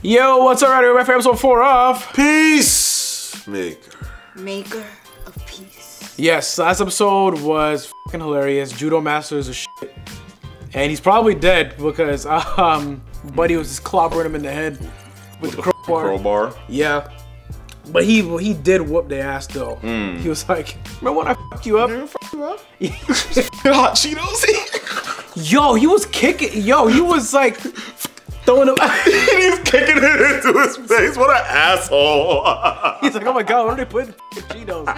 Yo, what's up, everybody? We're back for episode 4 of Peacemaker. Maker of Peace. Yes, last episode was fucking hilarious. Judo Master is a shit. And he's probably dead because Buddy was just clobbering him in the head with the crowbar. Yeah. But he did whoop their ass though. Mm. He was like, remember when I fucked you up? Hot Cheetos. Yo, he was kicking. Yo, he was like throwing him. He's kicking it into his face. What an asshole. He's like, oh my god, what are they putting in Cheetos?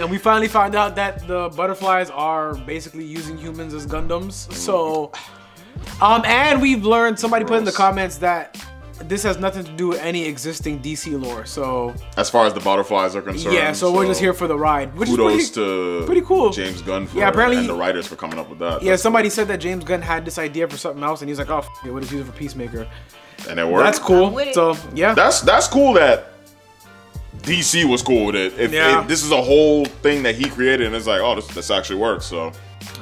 And we finally found out that the butterflies are basically using humans as Gundams. Mm. So, and we've learned, somebody put in the comments that this has nothing to do with any existing DC lore, so as far as the butterflies are concerned, yeah. So we're just here for the ride. Which kudos to pretty cool James Gunn for, yeah, apparently, and the writers for coming up with that. Yeah, somebody said that James Gunn had this idea for something else, and he's like, "Oh, f it, we'll just use it for Peacemaker," and it worked. That's cool. So yeah, that's cool that DC was cool with it. If, yeah, if this is a whole thing that he created, and it's like, oh, this actually works. So all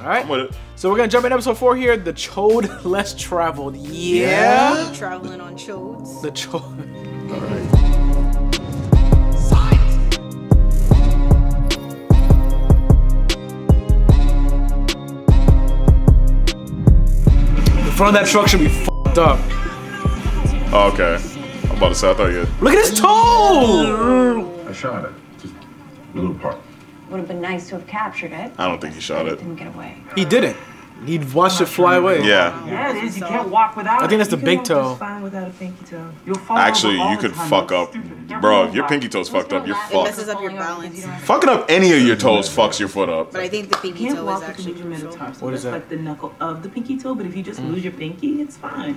right, I'm with it. So we're gonna jump in episode 4 here, the Chode Less Traveled. Yeah. Yeah. Traveling on Chodes. The Chode. All right. Science. The front of that truck should be fucked up. Oh, okay. I'm about to say, I thought you had. Look at his toe! I shot it. Just a little part. Would have been nice to have captured it. I don't think he shot it. Didn't get away. He didn't. He watched it fly away. Yeah. Yeah, it is. You can't walk without it. I think that's the big toe. Fine without a pinky toe. You'll fall. Actually, you could fuck up, bro. If your pinky toe's fucked up, you're fucked. Messes up your balance. Fucking up any of your toes fucks your foot up. But I think the pinky toe is actually crucial. What is that? Like the knuckle of the pinky toe, but if you just lose your pinky, it's fine.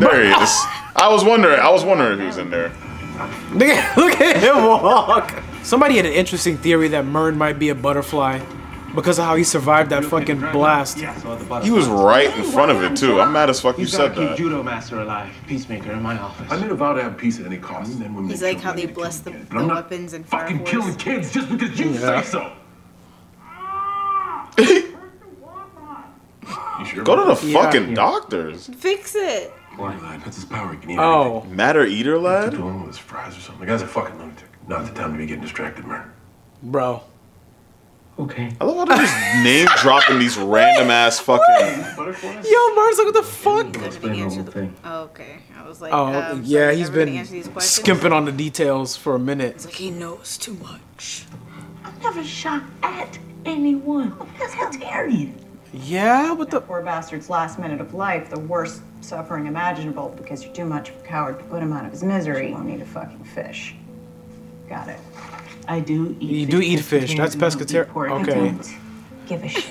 There he is. I was wondering if he was in there. Look at him walk. Somebody had an interesting theory that Murn might be a butterfly because of how he survived that fucking blast. He was right in front of it too. I'm mad as fuck you said that. Keep Judo Master alive, Peacemaker in my office. I made a vow to have peace at any cost. He's like how they bless the weapons and fire. Fucking killing kids just because you say so. Go to the fucking doctors. Fix it. That's his power. He can eat anything. Matter eater lad. What's wrong with his fries or something? The guy's a fucking lunatic. Not the time to be getting distracted, Murn. Bro. Okay. I love how they're just name dropping these random ass fucking butterflies. Yo, Murn, look what the fuck. Oh, okay. I was like, oh yeah, he's been skimping on the details for a minute. It's like he knows too much. I'm never shot at anyone. I'm pescatarian. Yeah, but the poor bastard's last minute of life, the worst suffering imaginable, because you're too much of a coward to put him out of his misery. You won't eat a fucking fish. Got it. I do eat. You do eat fish. That's pescatarian. Okay. Give a shit.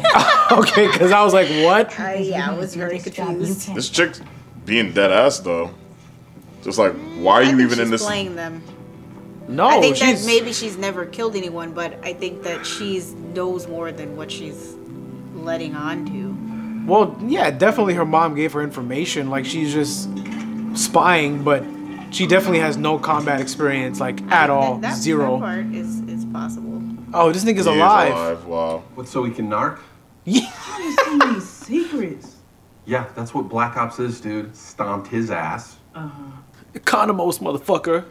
Okay, because I was like, what? Yeah, I was very confused. This chick's being dead ass though. Just like, why are you even in this? Playing them. No, I think that maybe she's never killed anyone, but I think that she knows more than what she's letting on to. Well, yeah, definitely her mom gave her information. Like, she's just spying, but she definitely has no combat experience, like, at all. That zero. That part is possible. Oh, this nigga's alive. Wow. What, so we can narc? Yeah. So many secrets. Yeah, that's what Black Ops is, dude. Stomped his ass. Economos, motherfucker.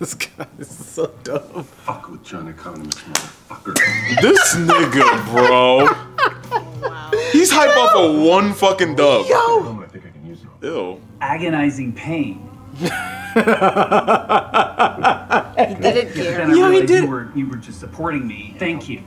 This guy is so dumb. Fuck with John Economos, motherfucker. This nigga, bro. Oh, wow. He's hype off of one fucking dub. Yo. I think I can use it. Ew. Agonizing pain. He didn't care. Yeah, he did. You were just supporting me. Thank you.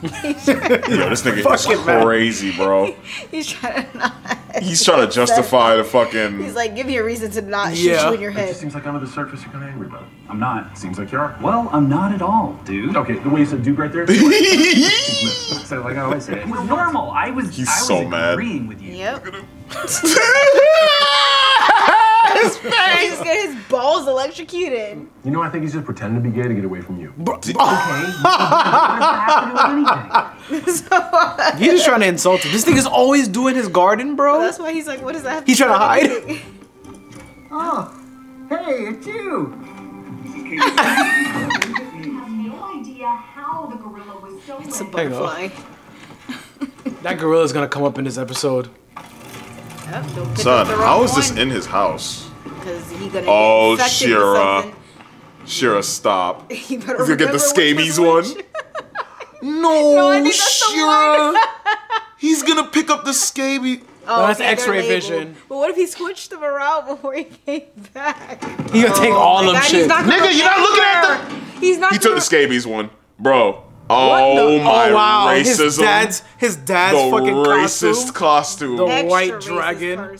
Yo, this nigga is crazy, bro. He's trying to not. He's trying to justify the fucking. He's like, give me a reason to not shoot you in your head. It just seems like under the surface you're kind of angry about it. I'm not. Seems like you are. Well, I'm not at all, dude. Okay, the way you said dude right there. So like I always say, it was normal. I was agreeing with you. Yep. His face. He's got his balls electrocuted. You know, I think he's just pretending to be gay to get away from you. Okay. He's just trying to insult him. This thing is always doing his garden, bro. Well, that's why he's like, what is that? He's trying to hide. Oh, hey, it's you. I have no idea how the gorilla was so. It's a butterfly. That gorilla's gonna come up in this episode. Don't pick up the wrong one. This in his house? Because he gonna get infected with something. Shira, stop. You gonna get the scabies one? No, Shira. He's gonna pick up the scabies. Oh, well, that's X-ray vision. But what if he switched them around before he came back? He gonna take all of them shit. Nigga, you're not looking at them. He's not. He took the scabies one, bro. Oh my racism! His dad's fucking racist costume. The white dragon.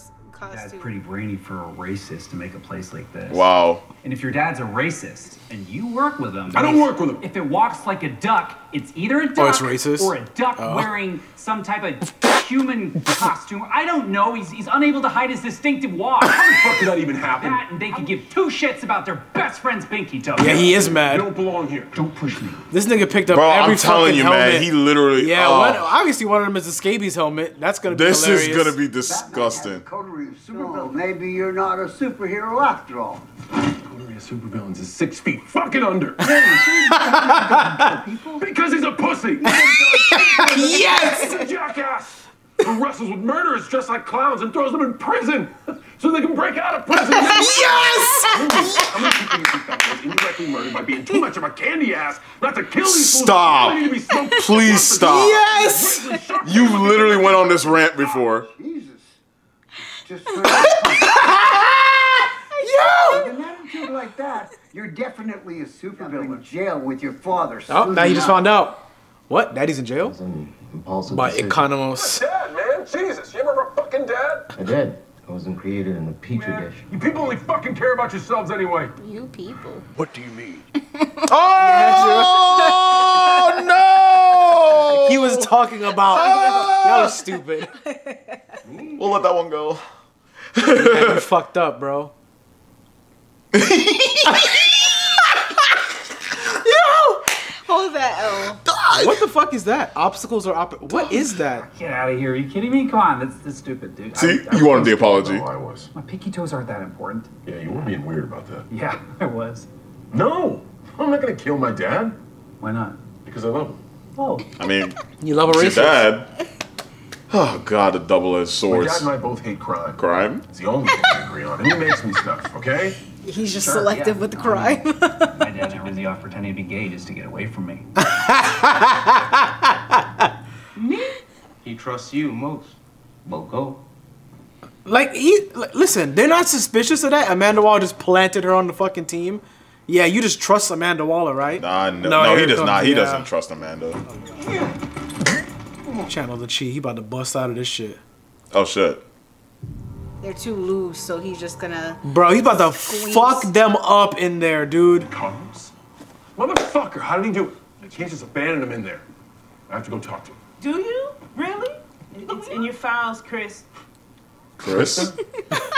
That's pretty brainy for a racist to make a place like this. Wow. And if your dad's a racist and you work with him, I don't work with him. If it walks like a duck, it's either a duck or a duck wearing some type of human costume. I don't know. He's unable to hide his distinctive walk. How the fuck did that even happen? That, and they could give two shits about their best friend's pinky toe. Yeah, he is mad. You don't belong here. Don't push me. This nigga picked up every fucking helmet. Man, he literally. Yeah, obviously one of them is a scabies helmet. That's gonna be hilarious. This is gonna be disgusting. No, maybe you're not a superhero after all. Supervillains is 6 feet fucking under. Because he's a pussy. Yes! He's a jackass who wrestles with murderers dressed like clowns and throws them in prison so they can break out of prison. Yes! I'm not keeping you back indirectly murdered by being too much of a candy ass not to kill these fools. Stop. Need to be so please stop. Yes! You literally went on this rant before. Jesus. Just like that, you're definitely a supervillain in jail with your father. Oh, now you just found out. What? Daddy's in jail? By Economos. Dad, man, Jesus, you remember fucking Dad? I did. I wasn't created in a petri dish. You people only fucking care about yourselves anyway. You people. What do you mean? Oh no! He was talking about. Y'all are stupid. We'll let that one go. You fucked up, bro. Yo! Hold that L. What the fuck is that? Obstacles are what is that? Get out of here. Are you kidding me? Come on. That's stupid, dude. See, you wanted the apology. I was. My pinky toes aren't that important. Yeah, you were being weird about that. Yeah, I was. No! I'm not gonna kill my dad. Why not? Because I love him. Oh. I mean, you love a racist. Dad. Oh God, the double-edged sword. My dad and I both hate crime. Crime? It's the only thing we agree on. And he makes me stuff, okay? He's just selective with the crime. My dad never really off pretending to be gay just to get away from me. He trusts you most, Boko. Like, listen, they're not suspicious of that. Amanda Waller just planted her on the fucking team. Yeah, you just trust Amanda Waller, right? Nah, no, he does not. He doesn't trust Amanda. Channel the chi. He about to bust out of this shit. Oh shit. They're too loose, so he's just gonna. Bro, he's about to fuck them up in there, dude. Comes? Motherfucker, how did he do it? I can't just abandon him in there. I have to go talk to him. Do you? Really? It's in your files, Chris. Chris?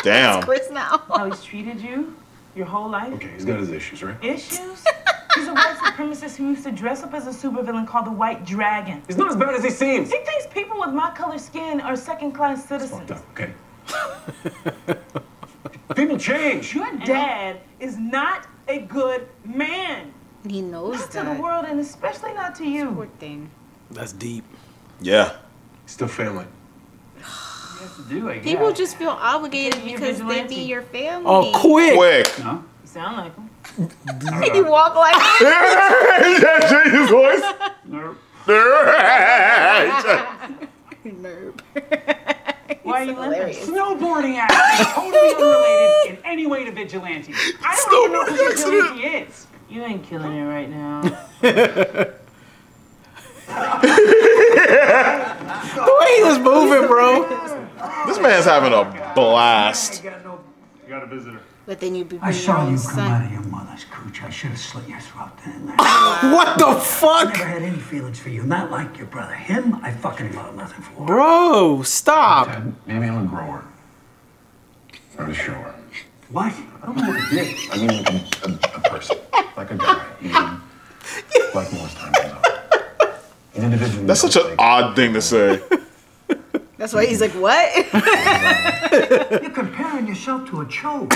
Damn. It's Chris now. How he's treated you your whole life? Okay, he's got his issues, right? Issues? He's a white supremacist who used to dress up as a supervillain called the White Dragon. He's not as bad as he seems. He thinks people with my color skin are second-class citizens. Fucked up, okay. People change. Your dad is not a good man. He knows that. Not to the world and especially not to you. Poor thing. That's deep. Yeah. Still family. You have to do, I guess. People just feel obligated because they be your family. Oh, quick. No, you sound like him. You walk like him. That changed his voice. Nerp. Nerp. Why are you laughing? Snowboarding accident, totally unrelated in any way to vigilante. I don't know who vigilante is. You ain't killing it right now. The way he was moving, bro. This man's having a blast. You got a visitor. But then you'd be I saw you come out of your mother's cooch. I should have slit your throat then and there. What the fuck? I never had any feelings for you. Not like your brother. Him, I fucking felt nothing for. Bro, stop. Dad, maybe I'm a grower. Or a shower. What? I don't know what it is. I mean, like a person. Like a guy. Like most time goes on. An individual. That's such an odd thing to say. That's why he's like, what? You're comparing yourself to a chode.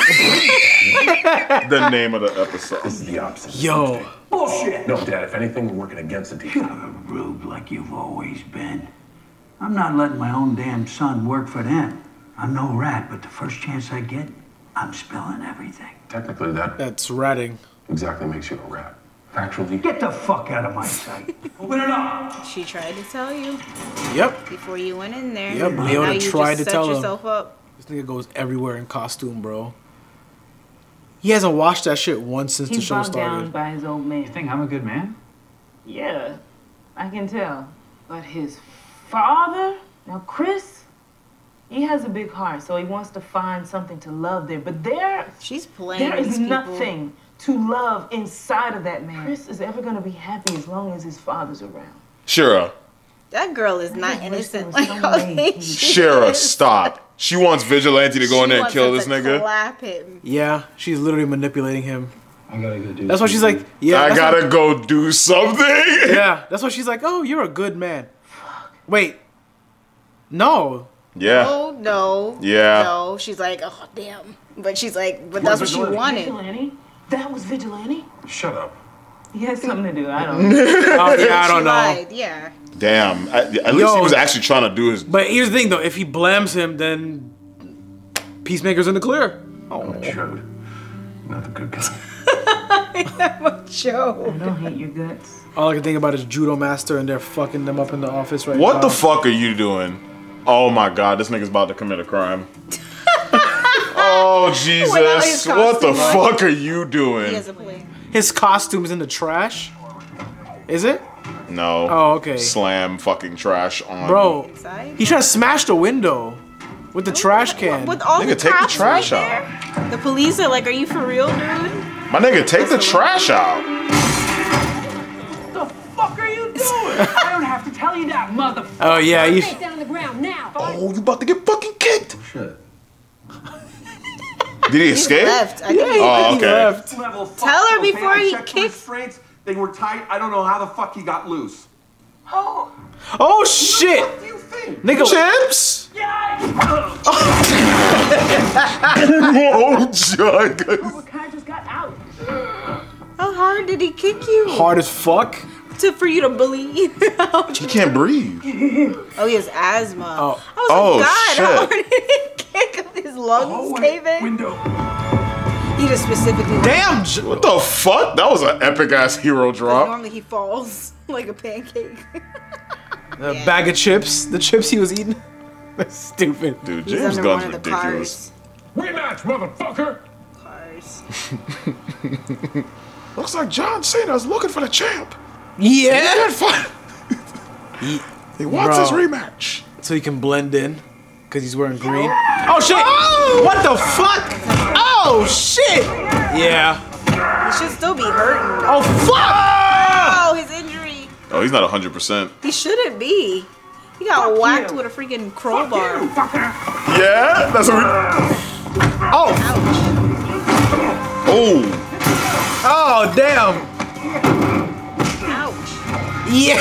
The name of the episode. This is the opposite. Yo. Bullshit. No, Dad, if anything, we're working against it. You're a rube like you've always been. I'm not letting my own damn son work for them. I'm no rat, but the first chance I get, I'm spilling everything. Technically, that's ratting. Exactly makes you a rat. Factually. Get the fuck out of my sight. Open it up. She tried to tell you. Yep. Before you went in there. Yep, Leota tried to tell him. This nigga goes everywhere in costume, bro. He hasn't washed that shit once since the show started. He's bogged down by his old man. You think I'm a good man? Yeah, I can tell. But his father? Now, Chris, he has a big heart, so he wants to find something to love there. But there is nothing to love inside of that man. Chris is ever going to be happy as long as his father's around. Shira. That girl is not innocent. Like, Shira, stop. She wants Vigilante to go in there and kill this nigga. Slap him. Yeah, she's literally manipulating him. I gotta go do something. That's why she's like, yeah. I gotta go do something. Yeah, that's why she's like, oh, you're a good man. Wait. No. Yeah. Oh, no. Yeah. No. She's like, oh, damn. But she's like, but that's what she wanted. Vigilante? That was Vigilante? Shut up. He has something to do. I don't know. Oh, yeah, I don't know. Yeah. Damn. At least he was actually trying to do his... But here's the thing, though. If he blames him, then Peacemaker's in the clear. Oh, I'm a chode. Not the good guy. I'm a chode. I don't hate your guts. All I can think about is Judo Master, and they're fucking them up in the office right now. What the fuck are you doing? Oh, my God. This nigga's about to commit a crime. Oh, Jesus. What the fuck are you doing? He has a plan. His costume's in the trash? Is it? No. Oh, okay. Slam fucking trash on. Bro, he tried to smash the window with the trash can. With all nigga, take the trash out. The police are like, are you for real, dude? My nigga, take the trash out. What the fuck are you doing? I don't have to tell you that, motherfucker. Oh, yeah. You... Down the ground now. Oh, you about to get fucking kicked. Oh, shit. Did he escape? Left. I think he left. Tell her before he kicks. They were tight. I don't know how the fuck he got loose. Oh. Oh shit. What the fuck do you think? Nigga chips? Yeah. Oh, Jug. Oh, Kai just got out. How hard did he kick you? Hard as fuck. For you to believe. He can't breathe. Oh, he has asthma. Oh, I was like, God, shit. How did he kick up his lungs caving? Window. He just specifically. Damn, what the fuck? That was an epic ass hero drop. Normally he falls like a pancake. The bag of chips, the chips he was eating. That's stupid. Dude, James Gunn's ridiculous. Rematch, motherfucker. Cars. Looks like John Cena's looking for the champ. Yeah. He wants his rematch. So he can blend in. Because he's wearing green. Oh shit! Oh! What the fuck? Oh shit! Yeah. He should still be hurting. Oh fuck! Oh, his injury. Oh, he's not 100%. He shouldn't be. He got whacked with a freaking crowbar. Yeah? That's what we... Oh! Ouch. Oh! Oh, damn! Yeah.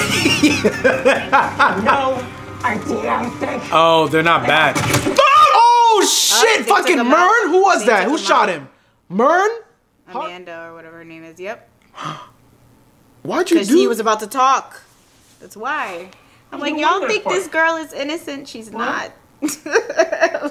No, I don't think. Oh, they're not bad. Oh shit! Fucking Murn. Who was that? Who shot him? Murn? Amanda or whatever her name is. Yep. Why'd you do? Because he was about to talk. That's why. I'm like, y'all think this girl is innocent? She's not.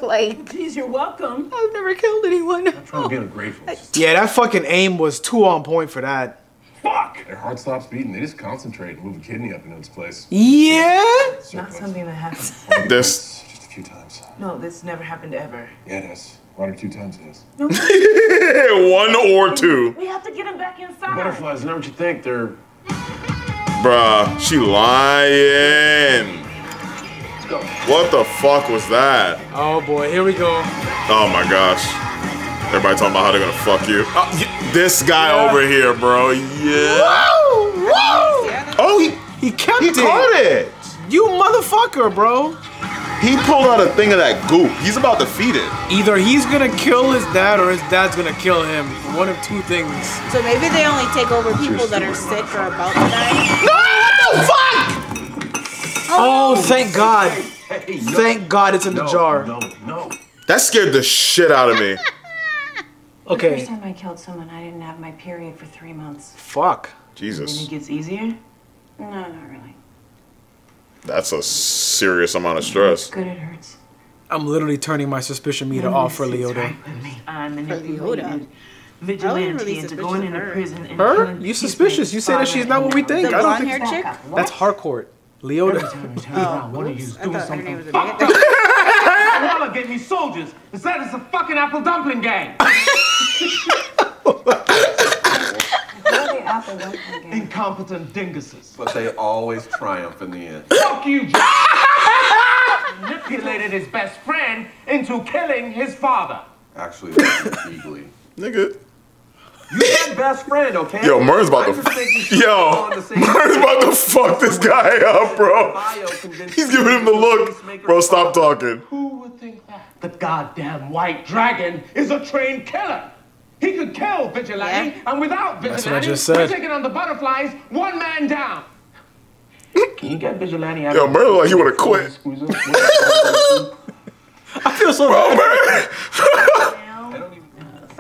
Like, please, you're welcome. I've never killed anyone. I'm trying to get ungrateful. Yeah, that fucking aim was too on point for that. Fuck! Their heart stops beating. They just concentrate and move a kidney up into its place. Yeah? It's not something that happens. This. Just a few times. No, this never happened ever. Yeah, it has. 1 or 2 times it has. No. 1 or 2. We have to get him back inside. The butterflies, not what you think. They're... Bruh, she lying. Let's go. What the fuck was that? Oh boy, here we go. Oh my gosh. Everybody talking about how they're gonna fuck you. Oh, this guy over here, bro. Yeah. Whoa! Whoa! Oh, he kept it. He caught it. You motherfucker, bro. He pulled out a thing of that goop. He's about to feed it. Either he's gonna kill his dad or his dad's gonna kill him. One of two things. So maybe they only take over people that are sick or about to die. No! What the fuck? Oh, thank God. Hey, no, thank God it's in the jar. No, no. That scared the shit out of me. Okay. The first time I killed someone, I didn't have my period for 3 months. Fuck. Jesus. And then it gets easier? No, not really. That's a serious amount of stress. It's good, it hurts. I'm literally turning my suspicion meter off for Leota. Vigilante into going into prison. Her? You suspicious? You say that she's not what we think. I don't think chick? That's Harcourt. Leota. Waller gave me soldiers. Instead, it's a fucking apple dumpling gang. Incompetent dinguses. But they always triumph in the end. Fuck you, John. Manipulated his best friend into killing his father. Actually, legally. Nigga. You my best friend, okay? Yo, Murn's about to fuck this guy up, bro. He's giving him the look. Bro, stop talking. Who would think that? The goddamn white dragon is a trained killer. He could kill Vigilante, and without Vigilante, we're taking on the Butterflies, one man down. Can you get Vigilante out? Yo, Murn like he would have quit. I feel so bad.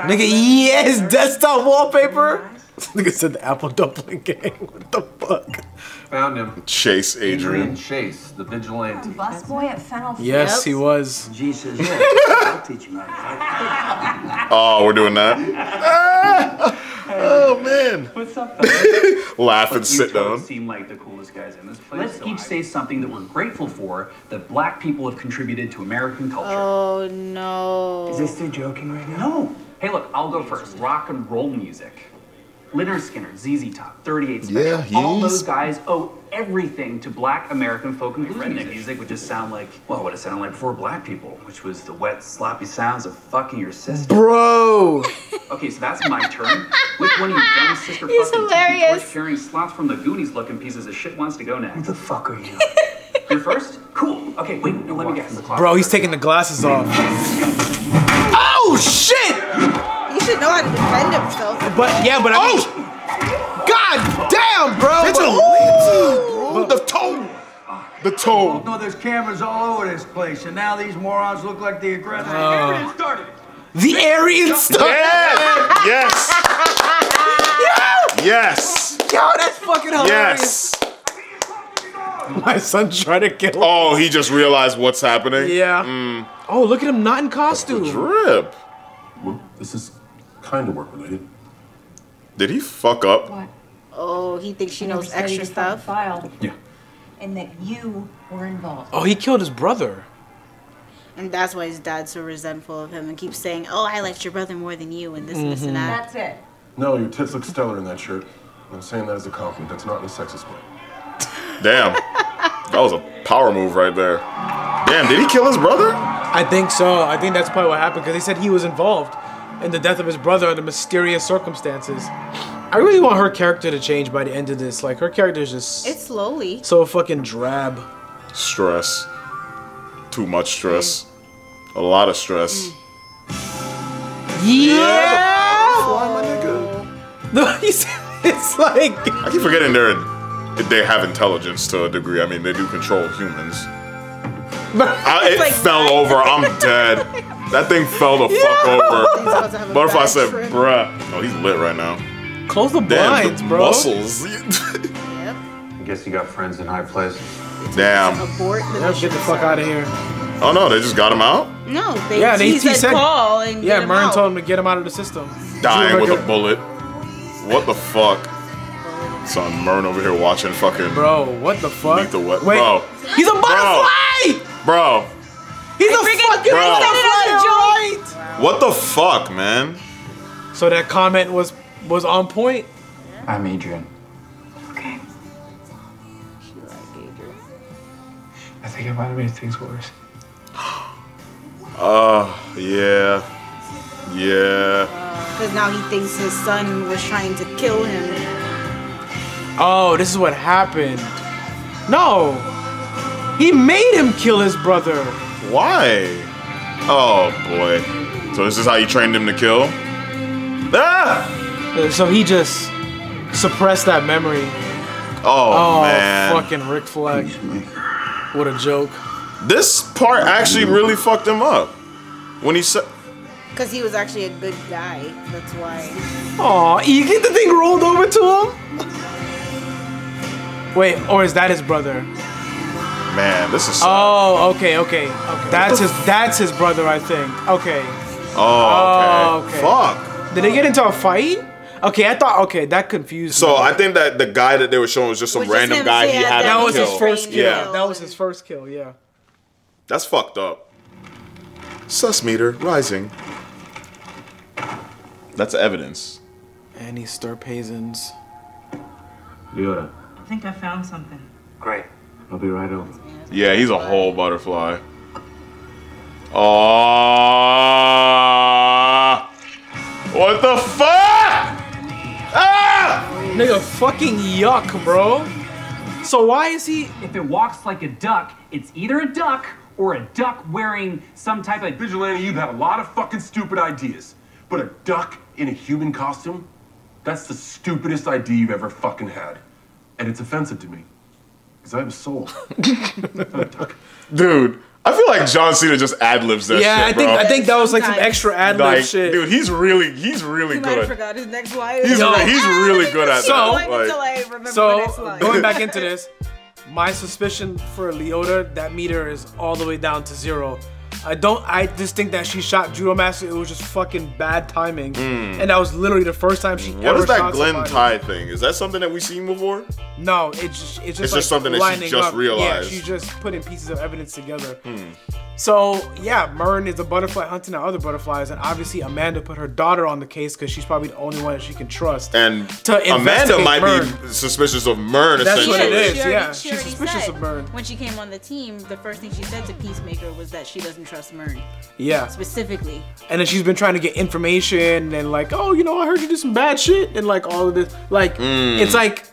Nigga, yes, desktop wallpaper. Nigga said the apple dumpling gang. What the fuck? Found him. Chase Adrian. Chase, the vigilante. Bus boy at Fennel Flips. Yes, he was. Jesus. I'll teach you how. Oh, we're doing that. Oh man. What's up? Laugh and sit down. Seem like the coolest guys in this place. Let's each say something that we're grateful for that black people have contributed to American culture. Oh no. Is this through joking right now? No. Hey, look, I'll go first. Rock and roll music. Lynyrd Skynyrd, ZZ Top, 38 Special. Yeah, all those guys owe everything to black American folk and blues music, which just sound like, well, what it sounded like before black people, which was the wet, sloppy sounds of fucking your sister. Bro! Okay, so that's my turn. Which one of you dumb sister fucking carrying slots from the Goonies looking pieces of shit wants to go next? Who the fuck are you? You're first? Cool. Okay, wait, no, let me guess. Bro, he's taking the glasses off. Oh, shit! Should know how to defend himself. But yeah, but I mean, god damn, bro! It's a the toe. No, there's cameras all over this place, and now these morons look like the aggressors. The Aryan started. Yeah. Yes. Yes. Yo, that's fucking hilarious. Yes. My son tried to kill him. Oh, he just realized what's happening. Yeah. Mm. Oh, look at him not in costume. That's the drip. Well, this is kind of work related. Did he fuck up? What? Oh, he thinks she knows extra stuff. Yeah. And that you were involved. Oh, he killed his brother. And that's why his dad's so resentful of him and keeps saying, "Oh, I liked your brother more than you," and this and this and that. That's it. No, your tits look stellar in that shirt. I'm saying that as a compliment. That's not in a sexist way. Damn. That was a power move right there. Damn, did he kill his brother? I think so. I think that's probably what happened because he said he was involved in the death of his brother under mysterious circumstances. I really want her character to change by the end of this. Like, her character is just... It's slowly. So fucking drab. Stress. Too much stress. Mm. A lot of stress. Mm. Yeah! Why, my nigga? No, he's... It's like... I keep forgetting they have intelligence to a degree. I mean, they do control humans. It fell over. I'm dead. That thing fell the fuck over. Butterfly said, "Bruh." Oh, he's lit right now. Close the blinds, bro. Muscles. Yep. I guess you got friends in high places. Damn. Let's get the fuck out of here. Oh no, they just got him out. No, they. Yeah, he said call and get him out. Yeah, Murn told him to get him out of the system. Dying with a bullet. What the fuck? Son, Murn over here watching fucking. Bro, what the fuck? Bro, he's a butterfly. Bro. He's a fucking butterfly. What the fuck, man? So that comment was on point? Yeah. I'm Adrian. Okay. You like Adrian? I think I might have made things worse. Yeah. Yeah. Because now he thinks his son was trying to kill him. Oh, this is what happened. No. He made him kill his brother. Why? Oh boy. So this is how you trained him to kill? Ah! So he just suppressed that memory. Oh man. Fucking Rick Flag. What a joke. This part actually really fucked him up. When he said... Because he was actually a good guy. That's why. Aw, you get the thing rolled over to him? Wait, or is that his brother? Man, this is sad. Oh, okay. That's his brother, I think. Okay. Oh, okay. Fuck. Did they get into a fight? Okay, I thought, okay, that confused me. So I think that the guy that they were showing was just some random guy he had to kill. That was his first kill. Yeah. That was his first kill, yeah. That's fucked up. Sus meter rising. That's evidence. Annie Stirpazins. Leota. I think I found something. Great. I'll be right over. Yeah, he's a whole butterfly. Oh! What the fuck? Ah! Nigga, fucking yuck, bro. So why is he? If it walks like a duck, it's either a duck or a duck wearing some type of vigilante. You've had a lot of fucking stupid ideas, but a duck in a human costume—that's the stupidest idea you've ever fucking had, and it's offensive to me. I have a soul. Dude, I feel like John Cena just ad-libs that shit, bro. I think that was like some extra ad-lib shit. Dude, he's really good. I forgot his next line. He's really good at that. So, going back into this, my suspicion for Leota, that meter is all the way down to 0. I just think that she shot Judo Master. It was just fucking bad timing. Mm. And that was literally the first time she ever shot somebody. What is that Glenn Tye thing? Is that something that we've seen before? No, it's just like something that she just realized. Yeah, she just putting pieces of evidence together. Mm. So, yeah, Murn is a butterfly hunting out other butterflies, and obviously Amanda put her daughter on the case because she's probably the only one that she can trust. And Amanda might be suspicious of Murn, essentially. That's what it is, yeah. She's suspicious of Murn. When she came on the team, the first thing she said to Peacemaker was that she doesn't trust Murn. Yeah. Specifically. And then she's been trying to get information and like, oh, you know, I heard you do some bad shit and like all of this. Like, it's like...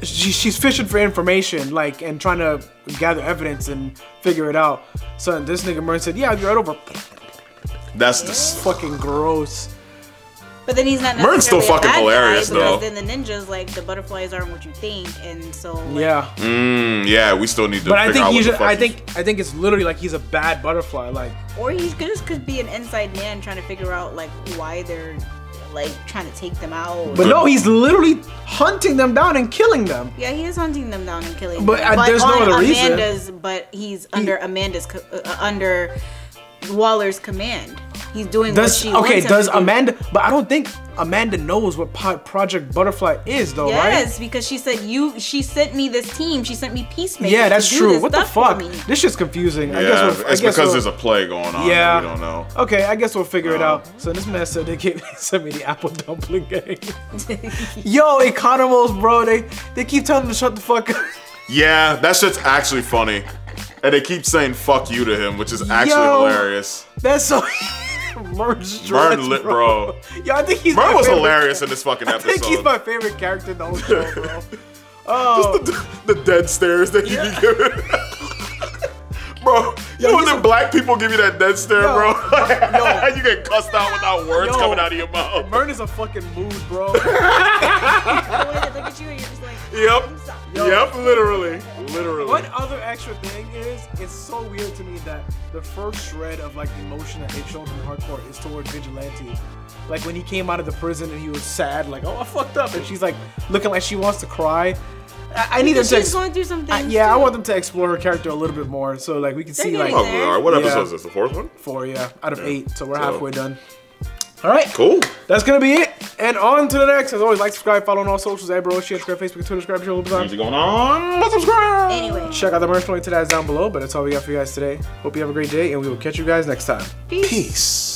She's fishing for information, like, and trying to gather evidence and figure it out. So this nigga Murn said, "Yeah, I'll be right over." That's fucking gross. But then he's not. Murn's still fucking hilarious, though. Then the ninjas, like, the butterflies aren't what you think, and so. Like, yeah. Yeah, we still need to. But I think it's literally like he's a bad butterfly, like. Or he just could be an inside man trying to figure out like why they're. Like trying to take them out. But no, he's literally hunting them down and killing them. Yeah, he is hunting them down and killing them. But there's no other reason. But he's under under Waller's command. He's doing what she wants. Okay, does Amanda? But I don't think Amanda knows what Project Butterfly is, though, right? Yes, because she said she sent me this team. She sent me Peacemaker. Yeah, that's true. What the fuck? This shit's confusing. Yeah, I guess because there's a play going on. Yeah, we don't know. Okay, I guess we'll figure it out. So this man said they sent me the apple dumpling gang. Yo, Economos, bro, they keep telling him to shut the fuck up. Yeah, that shit's actually funny. And they keep saying fuck you to him, which is actually hilarious. That's so... Murn, bro. Yo, I think he's Murn was hilarious in this fucking episode. I think he's my favorite character in the whole show, bro. Oh. Just the dead stares that he be giving. Bro, you know when them black people give you that dead stare, bro? You get cussed out without words coming out of your mouth. Murn is a fucking mood, bro. Look at you and you're just like... Yep, literally. One other extra thing is, it's so weird to me that the first shred of like emotion that they showed in Harcourt is toward Vigilante. Like when he came out of the prison and he was sad, like, oh, I fucked up, and she's like looking like she wants to cry. I need them to. She's going through some things. I want them to explore her character a little bit more, so like we can see like. All right, what episode is this? The fourth one? 4, yeah, out of 8, so we're halfway done. All right, cool. That's gonna be it, and on to the next. As always, like, subscribe, follow on all socials. Hey, bro, share, subscribe, Facebook, Twitter, subscribe. What's going on? Let's subscribe. Anyway, check out the merch link to that down below. But that's all we got for you guys today. Hope you have a great day, and we will catch you guys next time. Peace.